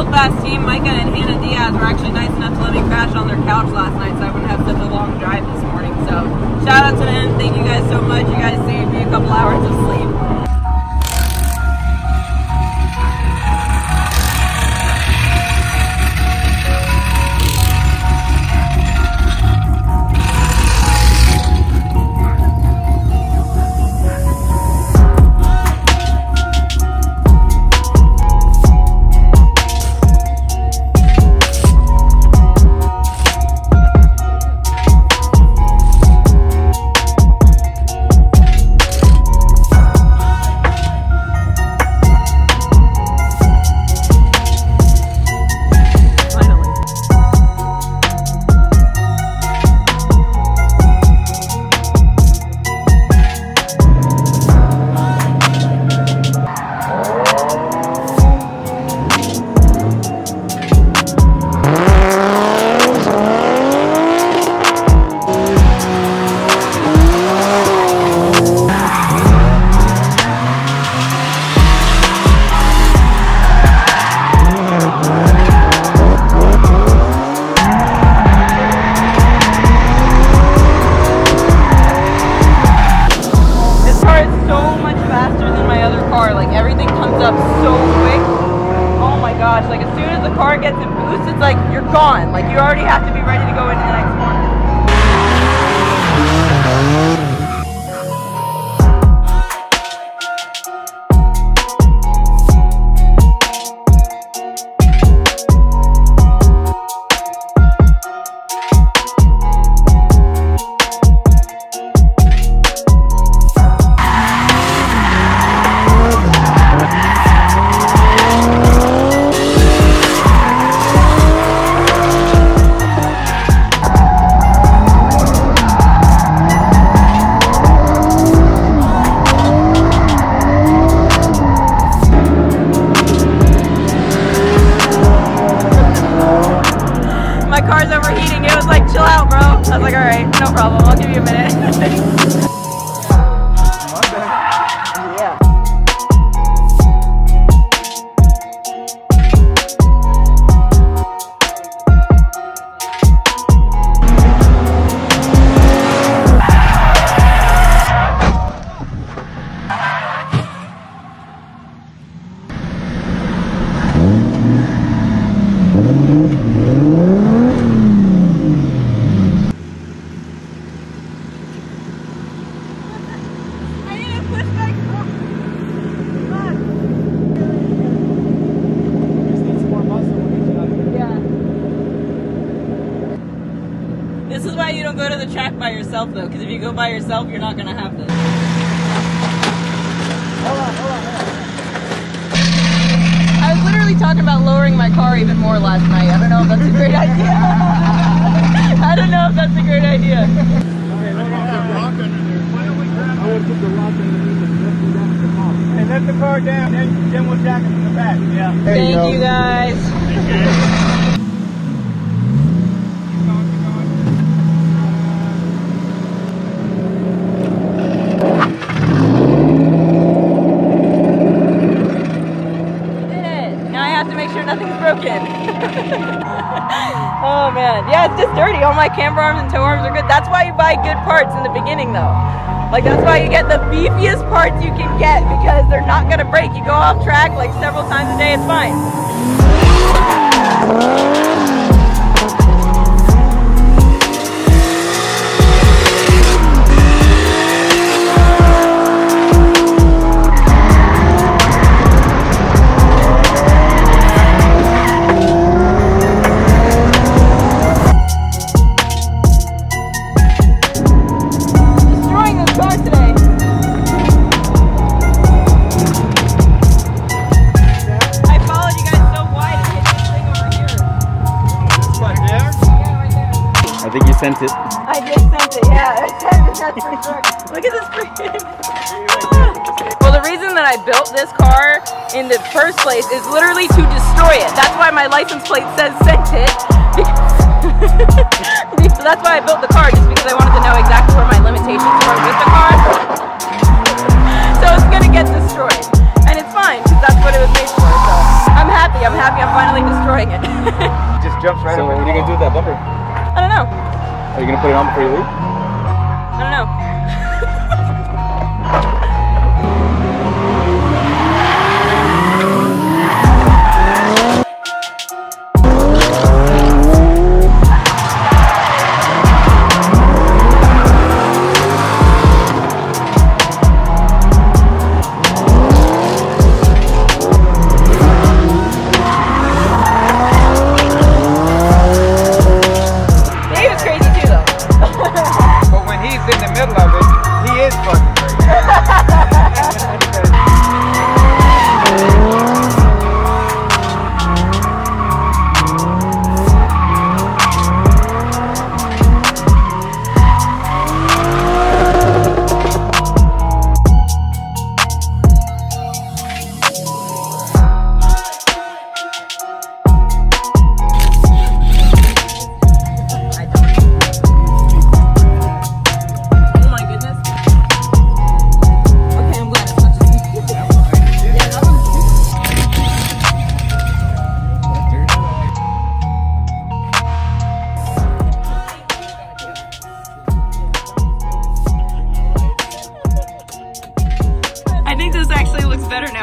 world-class team, Micah and Hannah Diaz, were actually nice enough to let me crash on their couch last night so I wouldn't have such a long drive this morning. So shout out to them. Thank you guys so much. You guys saved me a couple hours of sleep. Like, as soon as the car gets in boost, it's like you're gone. Like, you already have to be ready to go into the next one. Car's overheating. It was like, chill out, bro. I was like, all right, no problem. I'll give you a minute. This is why you don't go to the track by yourself, though, because if you go by yourself, you're not going to have this. Hold on. I was literally talking about lowering my car even more last night. I don't know if that's a great idea. I don't know if that's a great idea. I would put the rock underneath and let the car down, and then we'll jack it from the back. Yeah. Thank you guys. Thank you. Oh man, yeah, it's just dirty. All my camber arms and tow arms are good. That's why you buy good parts in the beginning, though. Like, that's why you get the beefiest parts you can get, because they're not gonna break. You go off track like several times a day, it's fine. I think you sent it. I did send it, yeah. I sent it, that's for sure. Look at this freaking... Well, the reason that I built this car in the first place is literally to destroy it. That's why my license plate says sent it. Because... that's why I built the car, just because I wanted to know exactly where my limitations were with the car. So it's going to get destroyed. And it's fine, because that's what it was made for. So I'm happy I'm finally destroyed. Are you going to put it on before you leave? I don't know.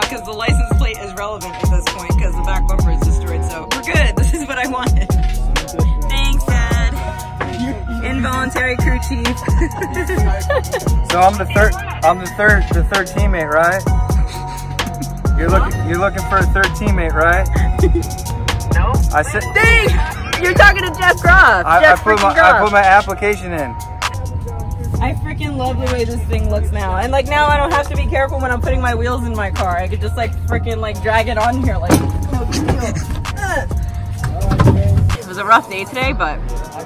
Because the license plate is relevant at this point because the back bumper is destroyed, so we're good. This is what I wanted. Thanks, Dad. Involuntary crew chief. So I'm the third teammate, right? You're looking for a third teammate, right? No. I said, dang! You're talking to Jeff Groff. I put my application in. I freaking love the way this thing looks now. And like now I don't have to be careful when I'm putting my wheels in my car. I could just like freaking like drag it on here like no big deal. It was a rough day today, but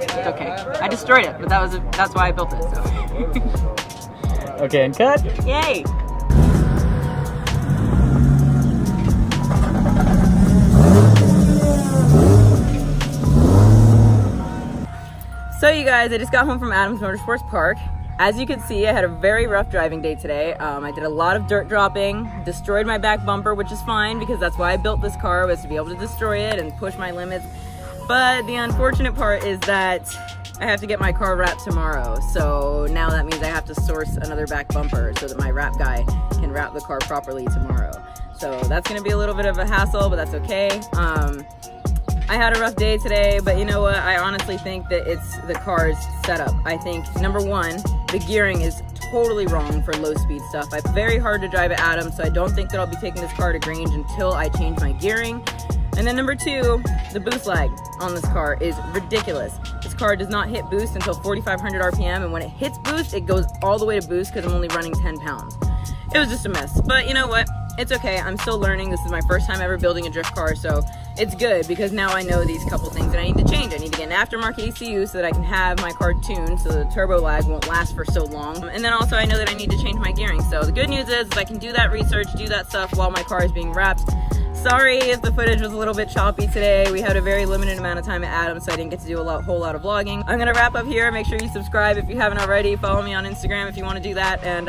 it's okay. I destroyed it, but that's why I built it. So. Okay, and cut. Yay. So you guys, I just got home from Adams Motorsports Park. As you can see, I had a very rough driving day today. I did a lot of dirt dropping, destroyed my back bumper, which is fine because that's why I built this car, was to be able to destroy it and push my limits. But the unfortunate part is that I have to get my car wrapped tomorrow. So now that means I have to source another back bumper so that my wrap guy can wrap the car properly tomorrow. So that's gonna be a little bit of a hassle, but that's okay. I had a rough day today, but you know what? I honestly think that it's the car's setup. I think, number one, the gearing is totally wrong for low speed stuff. I'm very hard to drive at Adams, so I don't think that I'll be taking this car to Grange until I change my gearing. And then number two, the boost lag on this car is ridiculous. This car does not hit boost until 4,500 RPM, and when it hits boost, it goes all the way to boost because I'm only running 10 pounds. It was just a mess, but you know what? It's okay, I'm still learning. This is my first time ever building a drift car, so it's good because now I know these couple things that I need to change. I need to get an aftermarket ECU so that I can have my car tuned so the turbo lag won't last for so long. And then also I know that I need to change my gearing. So the good news is I can do that research, do that stuff while my car is being wrapped. Sorry if the footage was a little bit choppy today. We had a very limited amount of time at Adams, so I didn't get to do a whole lot of vlogging. I'm gonna wrap up here. Make sure you subscribe if you haven't already. Follow me on Instagram if you wanna do that. And